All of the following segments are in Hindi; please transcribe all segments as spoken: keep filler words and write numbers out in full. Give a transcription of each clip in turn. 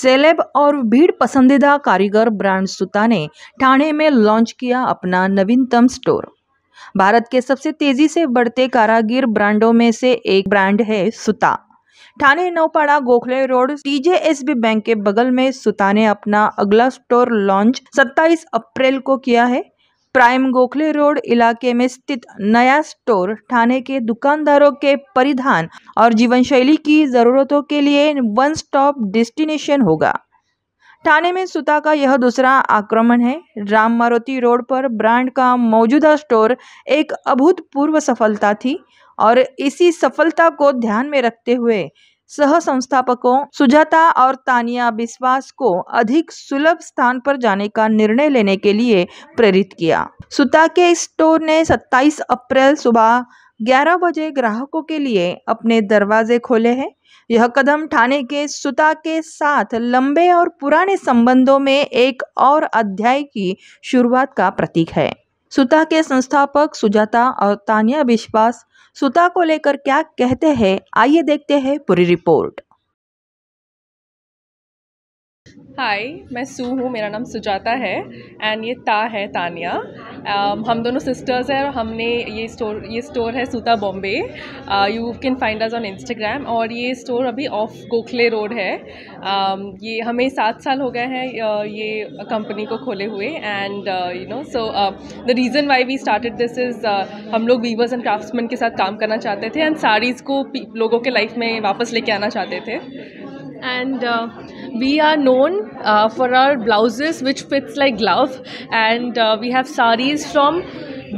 सेलेब और भीड़ पसंदीदा कारीगर ब्रांड सुता ने ठाणे में लॉन्च किया अपना नवीनतम स्टोर। भारत के सबसे तेजी से बढ़ते कारागिर ब्रांडों में से एक ब्रांड है Suta. Thane Naupada Gokhale road T J S B bank के बगल में सुता ने अपना अगला स्टोर लॉन्च सत्ताईस अप्रैल को किया है। प्राइम गोखले रोड इलाके में स्थित नया स्टोर ठाणे के दुकानदारों के परिधान और जीवनशैली की जरूरतों के लिए वन स्टॉप डेस्टिनेशन होगा। ठाणे में सुता का यह दूसरा आक्रमण है। राम मारुति रोड पर ब्रांड का मौजूदा स्टोर एक अभूतपूर्व सफलता थी और इसी सफलता को ध्यान में रखते हुए सह संस्थापकों सुजाता और तानिया विश्वास को अधिक सुलभ स्थान पर जाने का निर्णय लेने के लिए प्रेरित किया। सुता के स्टोर ने सत्ताईस अप्रैल सुबह ग्यारह बजे ग्राहकों के लिए अपने दरवाजे खोले हैं। यह कदम ठाणे के सुता के साथ लंबे और पुराने संबंधों में एक और अध्याय की शुरुआत का प्रतीक है। सुता के संस्थापक सुजाता और तानिया विश्वास सुता को लेकर क्या कहते हैं, आइए देखते हैं पूरी रिपोर्ट। हाय, मैं सू हूँ, मेरा नाम सुजाता है एंड ये ता है तानिया। um, हम दोनों सिस्टर्स हैं और हमने ये स्टोर ये स्टोर है Suta Bombay. You can find us on Instagram. और ये स्टोर अभी ऑफ गोखले रोड है। um, ये हमें सात साल हो गए हैं ये कंपनी को खोले हुए and you know so the reason why we started this is हम लोग वीवर्स एंड क्राफ्ट्समैन के साथ काम करना चाहते थे एंड साड़ीज़ को लोगों के लाइफ में वापस लेके आना चाहते थे। And uh, we are known uh, for our blouses which fits like glove, and uh, we have sarees from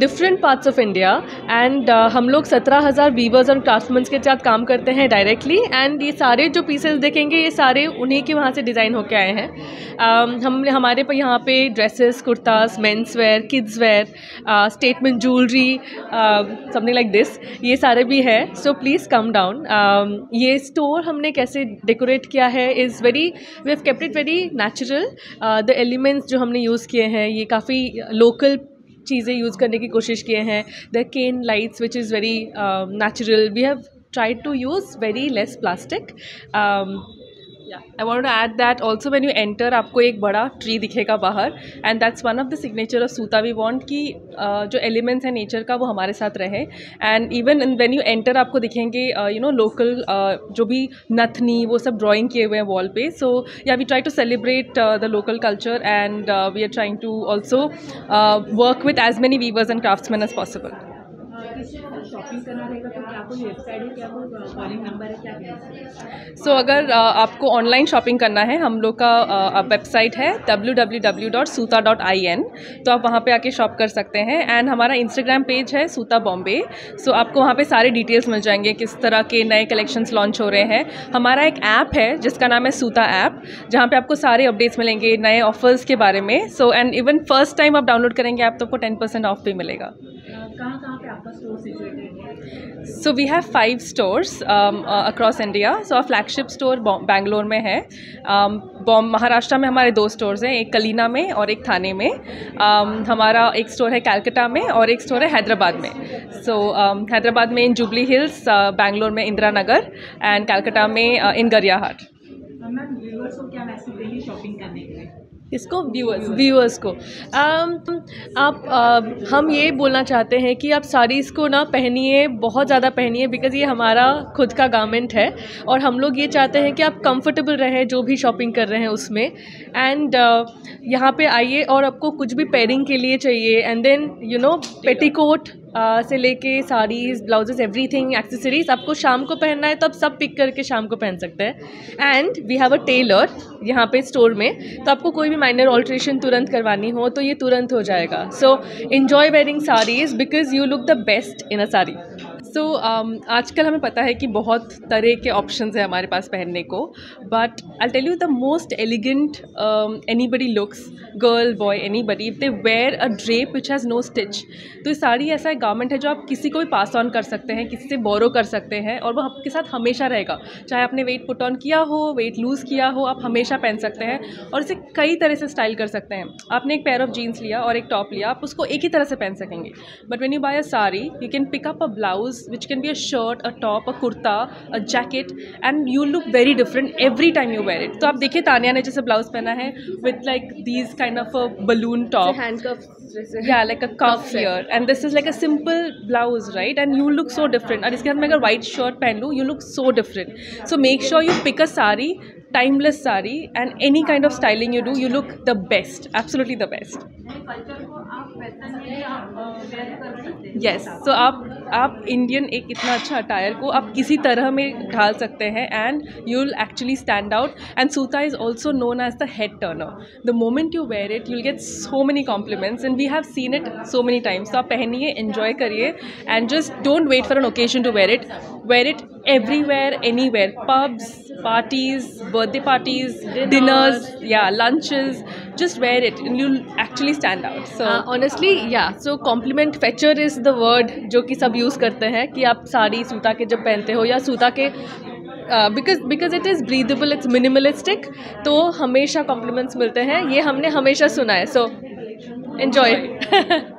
different parts of India. And uh, हम लोग सत्रह हज़ार weavers और craftsmen के साथ काम करते हैं directly, and ये सारे जो pieces देखेंगे ये सारे उन्हीं के वहाँ से design होके आए हैं। um, हमने हमारे पर यहाँ पे dresses, kurtas, men's wear, kids wear, uh, statement jewelry, uh, something like this, ये सारे भी है। So please come down। um, ये store हमने कैसे decorate किया है is very, we have kept it very natural। uh, the elements जो हमने use किए हैं ये काफ़ी local चीज़ें यूज़ करने की कोशिश किए हैं। The cane lights which is very natural, we have tried to use very less plastic. I want to add that also when you enter आपको एक बड़ा ट्री दिखेगा बाहर and that's one of the signature of Suta. We want कि जो एलिमेंट्स हैं नेचर का वो हमारे साथ रहे and even when you enter आपको दिखेंगे यू नो लोकल जो भी नथनी वो सब ड्राइंग किए हुए हैं वॉल पे। सो या we try to celebrate the local culture and we are trying to also work with as many weavers and craftsman as possible. So अगर आपको ऑनलाइन शॉपिंग करना है हम लोग का वेबसाइट है W W W dot Suta dot I N, तो आप वहाँ पे आके शॉप कर सकते हैं। एंड हमारा इंस्टाग्राम पेज है सूता बॉम्बे, सो आपको वहाँ पे सारे डिटेल्स मिल जाएंगे किस तरह के नए कलेक्शंस लॉन्च हो रहे हैं। हमारा एक ऐप है जिसका नाम है सूता ऐप, जहाँ पे आपको सारे अपडेट्स मिलेंगे नए ऑफर्स के बारे में। So and even first time आप डाउनलोड करेंगे ऐप तो आपको टेन परसेंट ऑफ भी मिलेगा। So we have five stores um, uh, across India. So our flagship store Bangalore में है, um, महाराष्ट्र में हमारे दो stores हैं, एक कलीना में और एक थाने में। um, हमारा एक store है कलकत्ता में और एक store है हैदराबाद में। So um, हैदराबाद में इन जुबली हिल्स, बैंगलोर में इंदिरा नगर एंड कलकत्ता में इन गरियाहाट। इसको व्यूअर्स व्यूअर्स को um, आप uh, हम ये बोलना चाहते हैं कि आप साड़ीज़ को ना पहनिए, बहुत ज़्यादा पहनिए, बिकॉज़ ये हमारा खुद का गारमेंट है और हम लोग ये चाहते हैं कि आप कंफर्टेबल रहें जो भी शॉपिंग कर रहे हैं उसमें। एंड uh, यहाँ पे आइए और आपको कुछ भी पेयरिंग के लिए चाहिए and then you know petticoat Uh, से लेके साड़ीज़, ब्लाउजेस, एवरीथिंग, एक्सेसरीज आपको शाम को पहनना है तो आप सब पिक करके शाम को पहन सकते हैं। And we have a tailor यहाँ पे स्टोर में, तो आपको कोई भी माइनर ऑल्ट्रेशन तुरंत करवानी हो तो ये तुरंत हो जाएगा। So enjoy wearing saris because you look the best in a sari. So so, um, आजकल हमें पता है कि बहुत तरह के ऑप्शंस हैं हमारे पास पहनने को, but I tell you the most elegant anybody looks, girl boy anybody, if they wear a drape which has no stitch. तो ये साड़ी ऐसा एक गारमेंट है जो आप किसी को भी पास ऑन कर सकते हैं, किसी से बोरो कर सकते हैं और वो आपके साथ हमेशा रहेगा। चाहे आपने वेट पुट ऑन किया हो, वेट लूज़ किया हो, आप हमेशा पहन सकते हैं और इसे कई तरह से स्टाइल कर सकते हैं। आपने एक पेयर ऑफ जीन्स लिया और एक टॉप लिया, आप उसको एक ही तरह से पहन सकेंगे। But when you buy a sari you can pick up a blouse clothes, which can be a shirt, a top, a kurta, a jacket, and you look very different every time you wear it. तो आप देखिए तानिया ने जैसे ब्लाउज पहना है with like these kind of a balloon top, it's a handcuffs जैसे, yeah, like a cuff here, and this is like a simple blouse, right? And you look so different. और इसके साथ मैं अगर white shirt पहन लूँ, you look so different. So make sure you pick a sari, timeless sari, and any kind of styling you do, you look the best, absolutely the best. Yes, so आप आप इंडियन एक इतना अच्छा अटायर को आप किसी तरह में ढाल सकते हैं and you'll actually stand out. And Suta is also known as the head turner. The moment you wear it, you'll get so many compliments, and we have seen it so many times. तो आप पहनिए, enjoy करिए, and just don't wait for an occasion to wear it. Wear it everywhere, anywhere, pubs, parties, birthday parties, dinners, dinners yeah, lunches. Just wear it and you'll actually stand out. So uh, honestly, yeah. So compliment fetcher is the word जो कि सब use करते हैं कि आप साड़ी सूता के जब पहनते हो या सूता के because because it is breathable, it's minimalistic, तो हमेशा कॉम्प्लीमेंट्स मिलते हैं, ये हमने हमेशा सुना है. So enjoy.